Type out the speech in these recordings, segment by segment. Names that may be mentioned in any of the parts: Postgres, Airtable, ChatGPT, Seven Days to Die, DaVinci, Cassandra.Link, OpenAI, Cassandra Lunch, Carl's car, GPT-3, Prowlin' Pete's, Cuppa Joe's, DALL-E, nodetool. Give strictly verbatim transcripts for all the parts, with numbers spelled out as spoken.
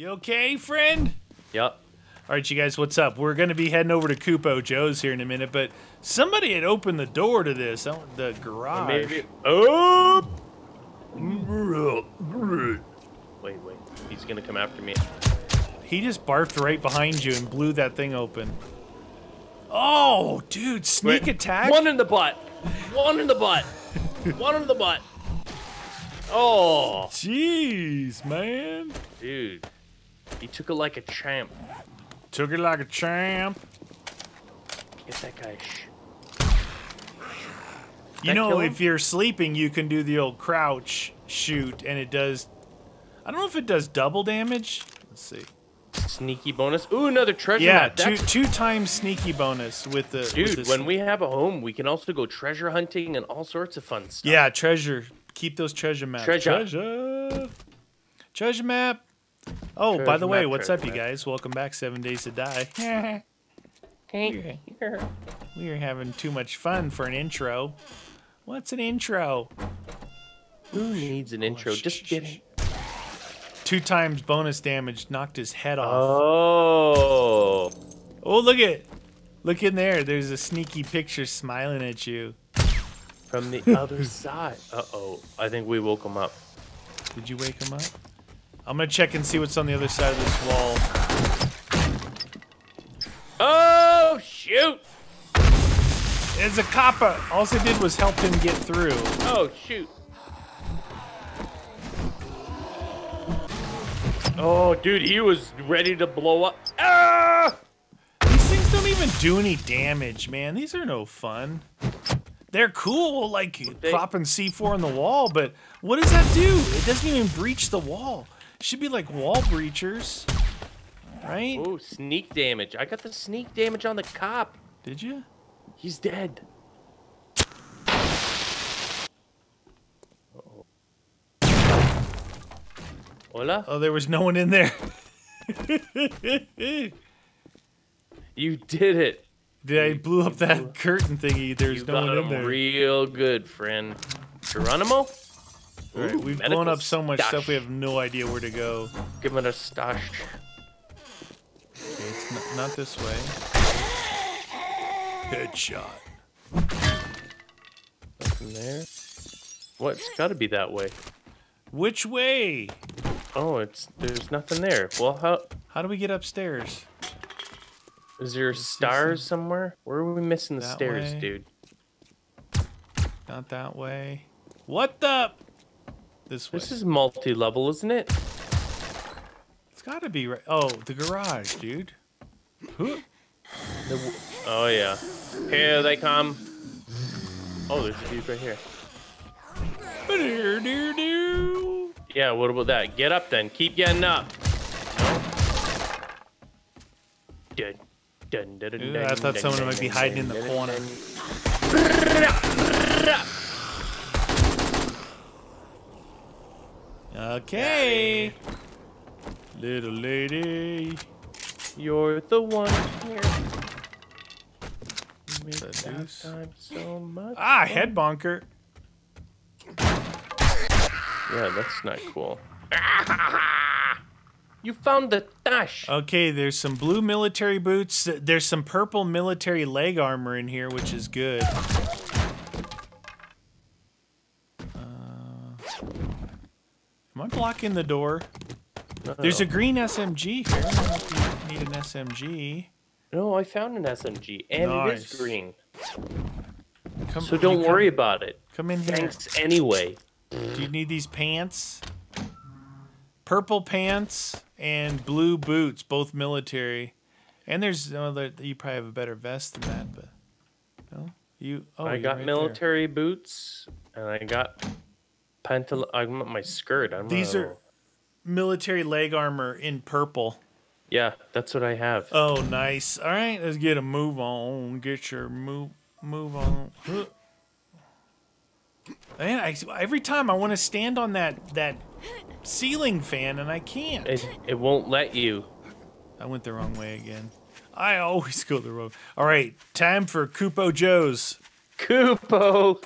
You okay, friend? Yep. All right, you guys, what's up? We're going to be heading over to Cuppa Joe's here in a minute, but somebody had opened the door to this, the garage. Maybe. Oh! Wait, wait. He's going to come after me. He just barfed right behind you and blew that thing open. Oh, dude, sneak wait. attack? One in the butt. One in the butt. One in the butt. Oh. Jeez, man. Dude, he took it like a champ. Took it like a champ. Get that guy. You that know, if you're sleeping, you can do the old crouch shoot, and it does... I don't know if it does double damage. Let's see. Sneaky bonus. Ooh, another treasure yeah, map. Yeah, two, two times sneaky bonus with the... Dude, with the when we have a home, we can also go treasure hunting and all sorts of fun stuff. Yeah, treasure. Keep those treasure maps. Treasure. Treasure, treasure map. Oh, treasure by the way, what's up, you guys? Welcome back, Seven Days to Die. Hey. We're, we're having too much fun for an intro. What's an intro? Who needs an oh, intro? Just kidding. Two times bonus damage knocked his head off. Oh. Oh, look it. Look in there. There's a sneaky picture smiling at you. From the other side. Uh-oh. I think we woke him up. Did you wake him up? I'm going to check and see what's on the other side of this wall. Oh, shoot! It's a copper. All I did was help him get through. Oh, shoot. Oh, dude, he was ready to blow up. Ah! These things don't even do any damage, man. These are no fun. They're cool, like popping C four on the wall, but what does that do? It doesn't even breach the wall. It should be like wall breachers, right? Oh, sneak damage. I got the sneak damage on the cop. Did you? He's dead. Uh-oh. Hola? Oh, there was no one in there. You did it. Did I blew up that curtain thingy? There's you no one in there. Real good, friend. Geronimo? Ooh, right, we've blown up so much stash. stuff we have no idea where to go. Give it a stash. Okay, it's not, not this way. Headshot. Nothing there. What? It's got to be that way. Which way? Oh, it's there's nothing there. Well, how how do we get upstairs? Is there stars somewhere? Where are we missing the stairs, dude? Not that way. What the? This way. This is multi-level, isn't it? It's got to be right. Oh, the garage, dude. Who? The oh, yeah. Here they come. Oh, there's a dude right here. Yeah, what about that? Get up then. Keep getting up. Dead. Dun, dun, dun, Ooh, dun, I thought dun, someone dun, might be hiding dun, in the dun, corner. Dun, dun. Okay. Little lady. You're the one here. Time so much ah, fun. Head bonker. Yeah, that's not cool. You found the dash. Okay, there's some blue military boots. There's some purple military leg armor in here, which is good. Uh, am I blocking the door? Uh-oh. There's a green S M G here. I don't know if you need an S M G. No, I found an S M G, and nice. It is green. Come, so don't worry come, about it. Come in here. Thanks anyway. Do you need these pants? Purple pants and blue boots, both military. And there's another. You probably have a better vest than that, but no, you. Oh, I got right military there. boots, and I got pantal. I got my skirt. I'm These a... are military leg armor in purple. Yeah, that's what I have. Oh, nice. All right, let's get a move on. Get your move move on. Man, I, every time I want to stand on that that ceiling fan and I can't. It, it won't let you. I went the wrong way again. I always go the wrong. All right, time for Cuppa Joe's. Cuppa.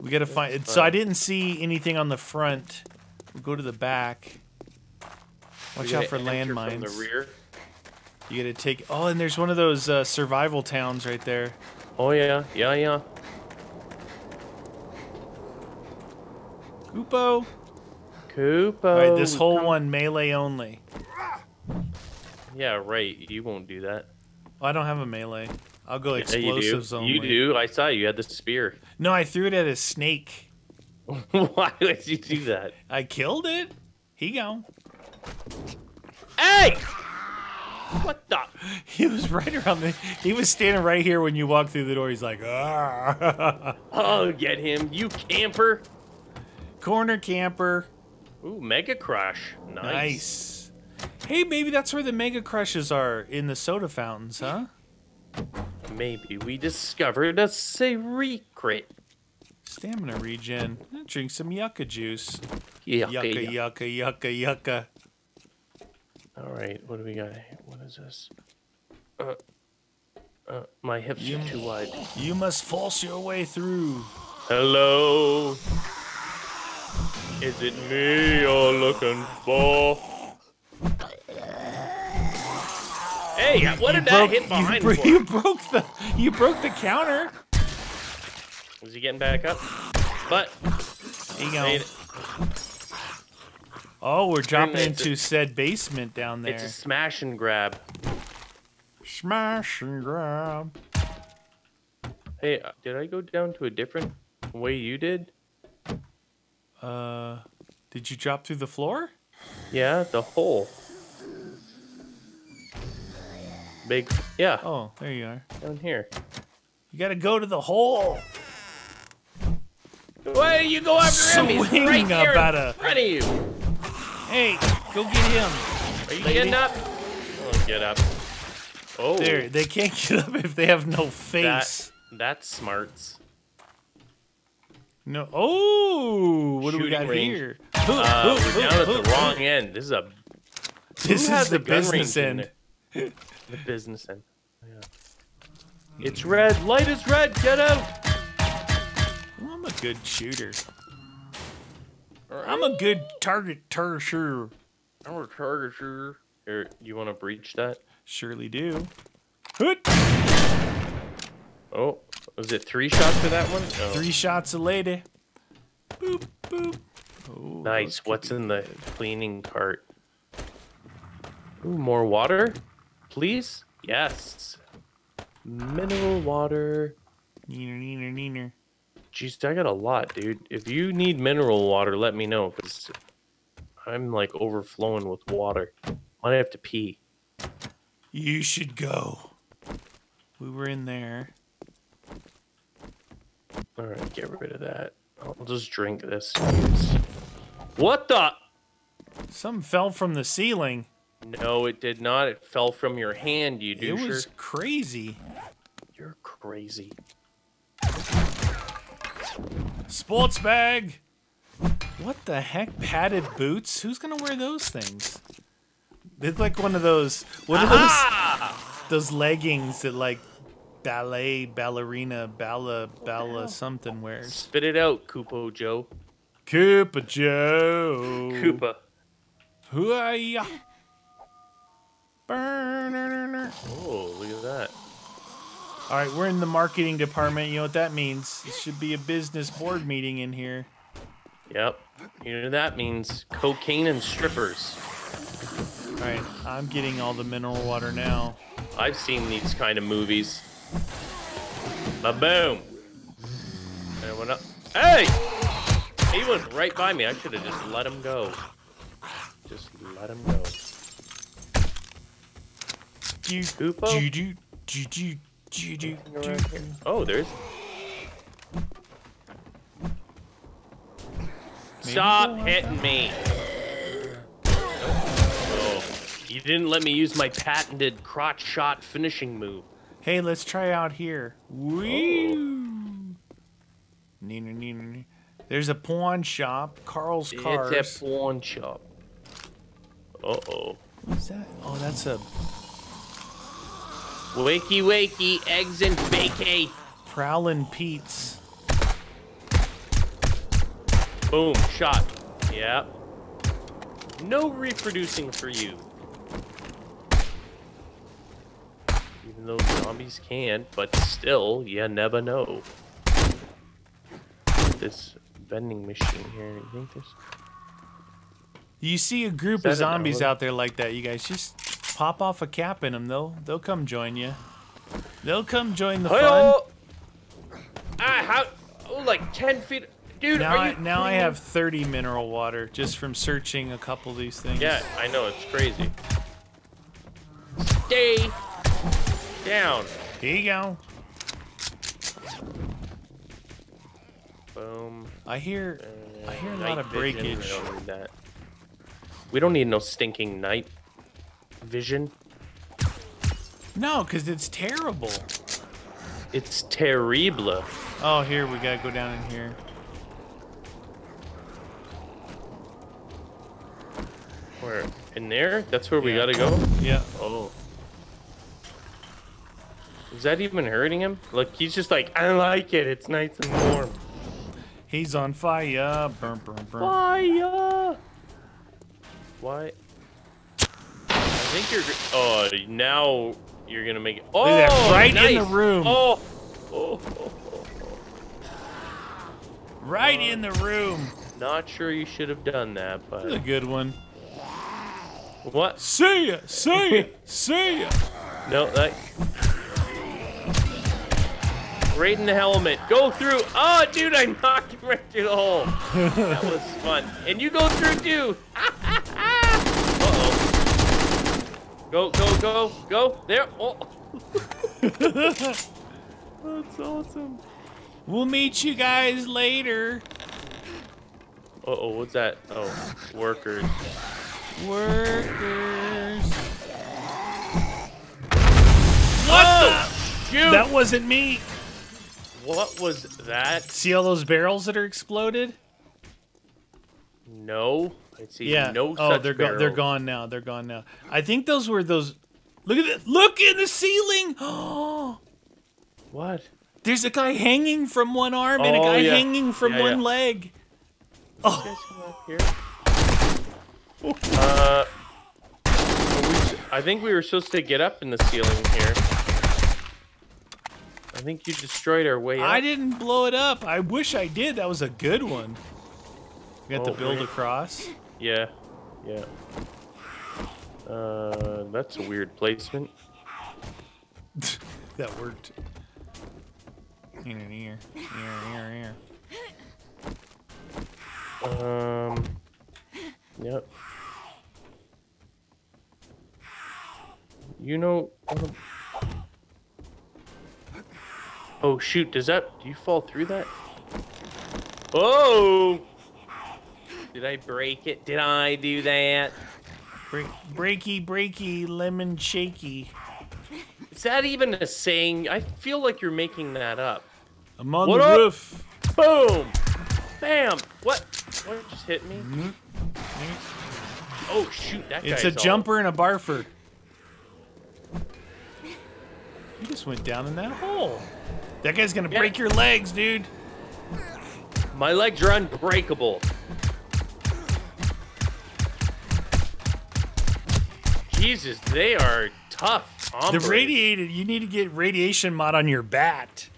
We gotta find. It, so I didn't see anything on the front. We'll go to the back. Watch out for landmines. You gotta take. Oh, and there's one of those uh, survival towns right there. Oh yeah, yeah, yeah. Cuppa. Cuppa. All right, this whole one melee only. Yeah, right. You won't do that. Well, I don't have a melee. I'll go explosives yeah, you only. You do. I saw you had the spear. No, I threw it at a snake. Why would you do that? I killed it. He gone. Hey! What the? He was right around the. He was standing right here when you walked through the door. He's like, ah. Oh, get him, you camper. Corner camper. Ooh, Mega Crush. Nice. Nice. Hey, maybe that's where the Mega Crushes are, in the soda fountains, huh? Maybe we discovered a secret. Stamina regen. Drink some yucca juice. Yucca, yucca, yucca, yucca, yucca. All right, what do we got? What is this? Uh, uh, my hips you, are too wide. You must force your way through. Hello. Is it me you're looking for? Hey, what did you that broke, hit behind you, for? You broke the. You broke the counter. Is he getting back up? But he made it. Oh, we're dropping into a, said basement down there. It's a smash and grab. Smash and grab. Hey, did I go down to a different way you did? Uh, did you drop through the floor? Yeah, the hole. Big, yeah. Oh, there you are. Down here. You gotta go to the hole. Why do you go after Swing him? He's right there about in front of you. Hey, go get him. Are you lady. Getting up? Oh, get up. Oh. There, they can't get up if they have no face. That, that smarts. No. Oh, what Shooting do we got range. Here? Uh, we're down at the wrong end. This is a. This is the business end. The business end. Yeah. It's red. Light is red. Get out. Well, I'm a good shooter. I'm a good target target shooter. I'm a target shooter. Here, you want to breach that? Surely do. Oh, was it three shots for that one? Oh. Three shots a lady. Boop, boop. Oh, nice. What's in the cleaning cart? Ooh, more water? Please? Yes. Mineral water. Neener, neener, neener. Jeez, I got a lot, dude. If you need mineral water, let me know, because I'm, like, overflowing with water. Might have to pee. You should go. We were in there. All right, get rid of that. I'll just drink this. What the? Something fell from the ceiling. No, it did not. It fell from your hand, you doucher. It was crazy. You're crazy. Sports bag. What the heck? Padded boots? Who's gonna wear those things? They look like one of those. What are Aha! those? Those leggings that like ballet ballerina balla balla something wears. Spit it out, Cuppa Joe. Cuppa Joe. Cuppa. Who are ya? Oh, look at that. All right, we're in the marketing department. You know what that means? It should be a business board meeting in here. Yep. You know that means cocaine and strippers. All right, I'm getting all the mineral water now. I've seen these kind of movies. Ba-boom. And went up. Hey! He went right by me. I should have just let him go. Just let him go. Cuppa? Do do do do. Do, do, do. Oh, there's. Maybe Stop hitting me! Oh, you didn't let me use my patented crotch shot finishing move. Hey, let's try out here. Woo! Oh. There's a pawn shop, Carl's car. It's a pawn shop. Uh oh. What's that? Oh, that's a. Wakey, wakey, eggs and bacon. Prowlin' Pete's. Boom, shot. Yeah. No reproducing for you. Even though zombies can't, but still, you never know. This vending machine here, you think there's... You see a group of zombies out there like that, you guys just pop off a cap in them. They'll they'll come join you. They'll come join the fun. Ah, how? Oh, like ten feet, dude. Now, are you I, now I have thirty mineral water just from searching a couple of these things. Yeah, I know it's crazy. Stay down. There you go. Boom. I hear uh, I hear a lot of breakage. I don't need that. We don't need no stinking night vision. No, because it's terrible. It's terrible. Oh, here, we gotta go down in here. Where? In there? That's where yeah. we gotta go? Yeah. Oh. Is that even hurting him? Look, he's just like, I like it. It's nice and warm. He's on fire. Burn, burn, burn. Fire! Why? I think you're. Oh, now you're gonna make it. Oh, look at that, right nice. in the room. Oh, oh, oh, oh, oh. right uh, in the room. Not sure you should have done that, but that's a good one. What? See ya, see ya, see ya. No, that. Right in the helmet. Go through. Oh, dude, I knocked him right through the hole. That was fun. And you go through too. Go, go, go, go. There. Oh. That's awesome. We'll meet you guys later. Uh-oh, what's that? Oh, workers. Workers. What oh, the? Dude. That wasn't me. What was that? See all those barrels that are exploded? No. I see yeah. no oh, such they're barrels. They're gone now. They're gone now. I think those were those. Look at the look in the ceiling. Oh, what? There's a guy hanging from one arm oh, and a guy yeah. hanging from yeah, one yeah. leg. Oh. Here? Uh, we, I think we were supposed to get up in the ceiling here. I think you destroyed our way up. I didn't blow it up. I wish I did. That was a good one. We got oh, to build man. across. Yeah, yeah. Uh, that's a weird placement. That worked. In an ear, ear, ear, ear. Um. Yep. You know. Um, oh shoot! Does that? Do you fall through that? Oh! Did I break it? Did I do that? Break, breaky, breaky, lemon shaky. Is that even a saying? I feel like you're making that up. I'm on what the up? roof. Boom. Bam. What? What just hit me? Mm-hmm. Oh, shoot. That It's a jumper all... and a barfer. You just went down in that hole. That guy's going to yeah. break your legs, dude. My legs are unbreakable. Jesus, they are tough. They're radiated. You need to get radiation mod on your bat.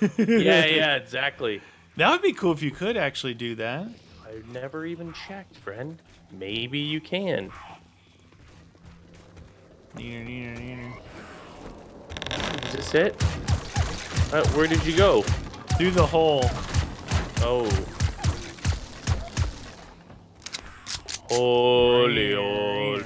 Yeah, yeah, exactly. That would be cool if you could actually do that. I've never even checked, friend. Maybe you can. Neater, neater, neater. Is this it? Uh, where did you go? Through the hole. Oh. Holy, holy.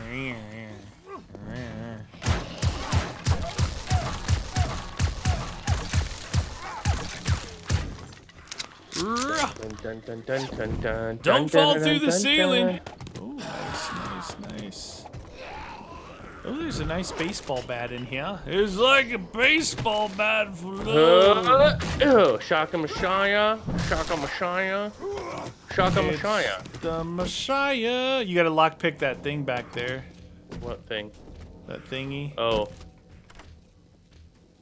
Dun, dun, dun, dun, dun, Don't dun, fall dun, through dun, the dun, ceiling. Oh, nice, nice, nice. Oh, there's a nice baseball bat in here. It's like a baseball bat for love. Uh, Shaka Messiah, Shaka Messiah, Shaka Messiah. The Messiah. You gotta lockpick that thing back there. What thing? That thingy. Oh.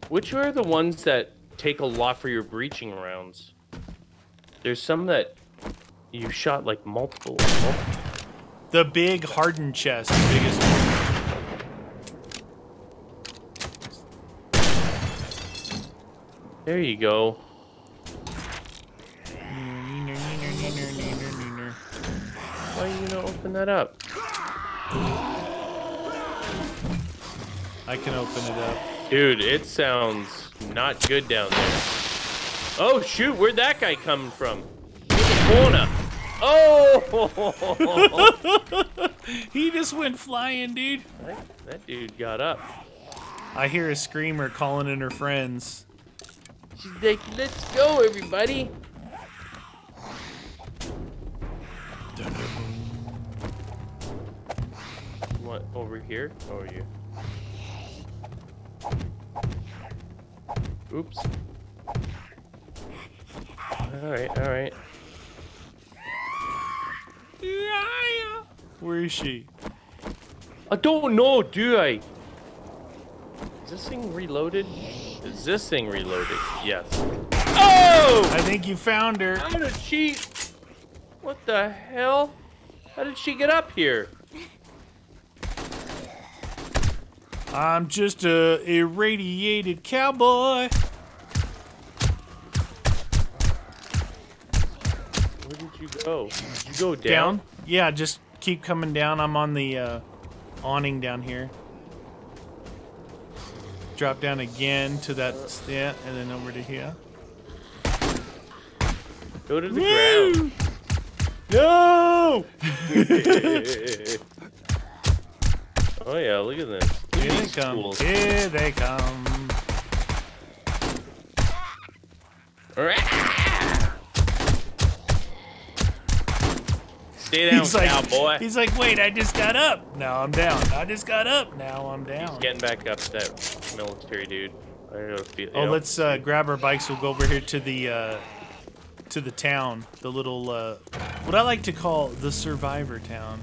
Which are the ones that take a lot for your breaching rounds? There's some that you shot like multiple. multiple. The big hardened chest, the biggest one. There you go. Why are you not open that up? I can open it up. Dude, it sounds not good down there. Oh shoot, where'd that guy come from? In the corner. Oh! He just went flying, dude. That dude got up. I hear a screamer calling in her friends. She's like, let's go, everybody. What, over here? Oh, you. Oops. Alright, alright. Where is she? I don't know, do I? Is this thing reloaded? Is this thing reloaded? Yes. Oh! I think you found her. How did she... What the hell? How did she get up here? I'm just a irradiated cowboy. Where did you go? Did you go down? down? Yeah, just keep coming down. I'm on the uh, awning down here. Drop down again to that yeah, and then over to here. Go to the Woo! ground. No! Oh yeah, look at this. Here they come. Here they come. Stay down, he's cowboy. Like, he's like, wait, I just got up. Now I'm down. I just got up. Now I'm down. He's getting back up to that military dude. I don't know if you, you oh, know. Let's uh, grab our bikes. We'll go over here to the uh, to the town, the little uh, what I like to call the survivor town.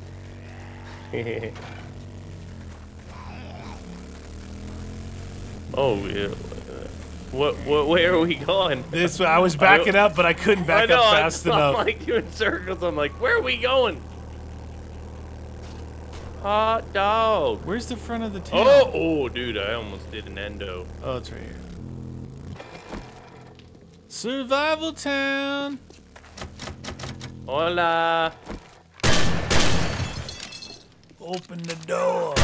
Oh, yeah. What, what, where are we going? This, I was backing I, up, but I couldn't back I know, up fast I just, enough. I'm like doing circles. I'm like, where are we going? Hot dog. Where's the front of the town? Oh, oh, dude, I almost did an endo. Oh, it's right here. Survival town. Hola. Open the door.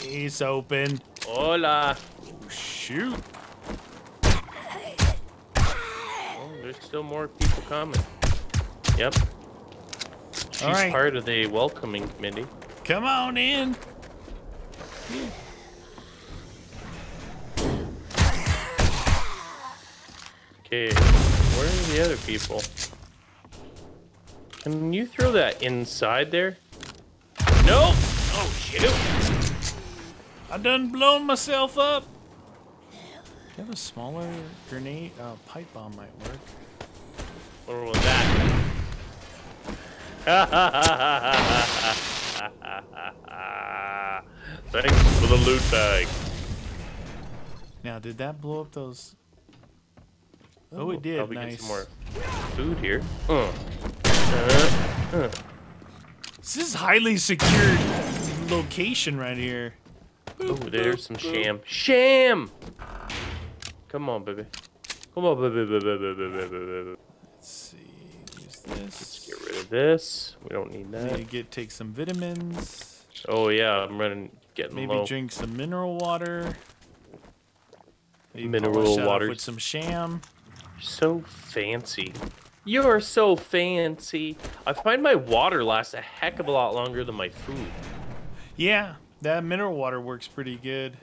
He's open. Hola. Oh, shoot. Oh, there's still more people coming. Yep. She's All right. part of the welcoming committee. Come on in. Okay, where are the other people? Can you throw that inside there? No! Oh, shoot. I done blown myself up. Do you have a smaller grenade? Uh, pipe bomb might work. Or was that? Thanks for the loot bag. Now, did that blow up those? Oh, oh it did. Probably nice. Get some more food here. Uh. Uh. Uh. This is highly secured location right here. Oh, there's some sham. Sham! Come on, baby. Come on, baby, baby, baby, baby, baby. Let's see. Use this. Let's get rid of this. We don't need that. Need to get take some vitamins. Oh yeah, I'm running. Getting Maybe low. Maybe drink some mineral water. Maybe mineral water with some sham. You're so fancy. You're so fancy. I find my water lasts a heck of a lot longer than my food. Yeah. That mineral water works pretty good.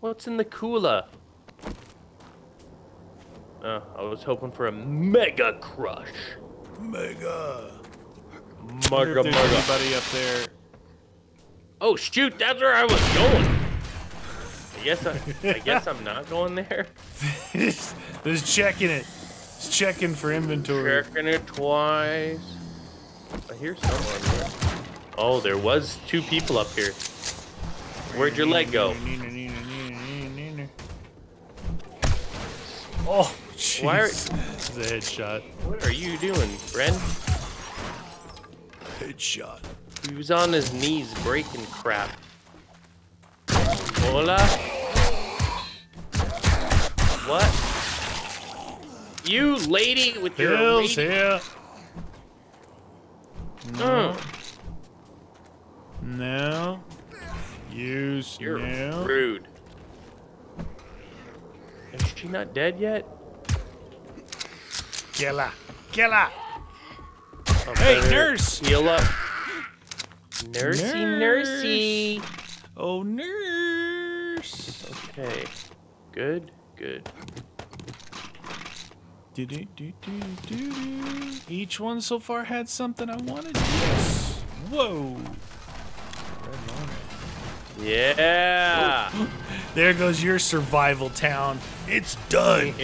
What's in the cooler? Uh, I was hoping for a mega crush. Mega. Mega, mega. Anybody up there? Oh shoot! That's where I was going. I guess I, I guess I'm not going there. Just checking it. Just checking for inventory. Checking it twice. I hear someone there. Oh, there was two people up here. Where'd your leg go? Oh, jeez. This is a headshot. What are you doing, friend? Headshot. He was on his knees breaking crap. Hola. What? You lady with your Bill's here. No. Mm. No. You You're no. rude. Is she not dead yet? Killa. Killa. Oh, hey, bird. Nurse. Heal up. Nursey, nurse. nursey. Oh, nurse. Okay. Good, good. Do, do, do, do, do, do. Each one so far had something I wanted. Yes. Whoa. Yeah. Oh. There goes your survival town. It's done.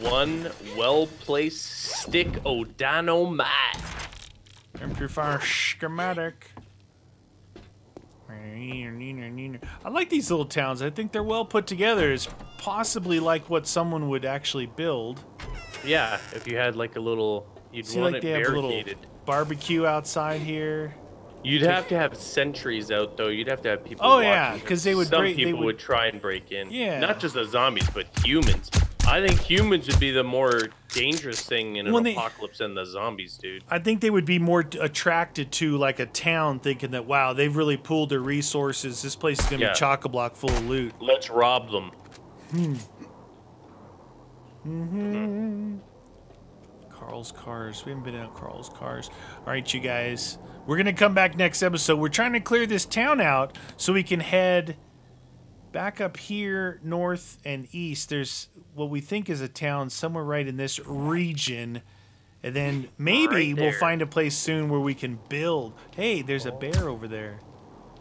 One well-placed stick O'Dynamite. Amplifier schematic. I like these little towns. I think they're well put together. It's possibly like what someone would actually build. Yeah, if you had like a little, you'd See, want like it they barricaded. Have a little barbecue outside here. You'd have to have sentries out, though. You'd have to have people. Oh yeah, because they would. Some break, people they would... would try and break in. Yeah. Not just the zombies, but humans. I think humans would be the more dangerous thing in an when apocalypse they, than the zombies, dude. I think they would be more attracted to like a town, thinking that wow, they've really pooled their resources. This place is gonna yeah. be chock-a-block full of loot. Let's rob them. Hmm. Mm-hmm. Carl's Cars. We haven't been out Carl's Cars. All right, you guys. We're gonna come back next episode. We're trying to clear this town out so we can head back up here north and east. There's what we think is a town somewhere right in this region, and then maybe right we'll find a place soon where we can build. Hey, there's a bear over there.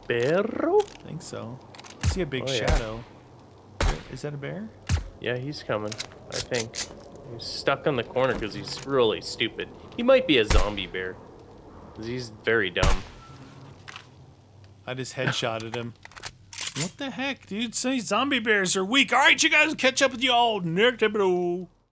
Bear? I think so. I see a big oh, shadow. Yeah. Is that a bear? Yeah, he's coming. I think he's stuck on the corner because he's really stupid. He might be a zombie bear. He's very dumb. I just headshotted him. What the heck, dude? Say zombie bears are weak. All right, you guys, catch up with y'all next episode.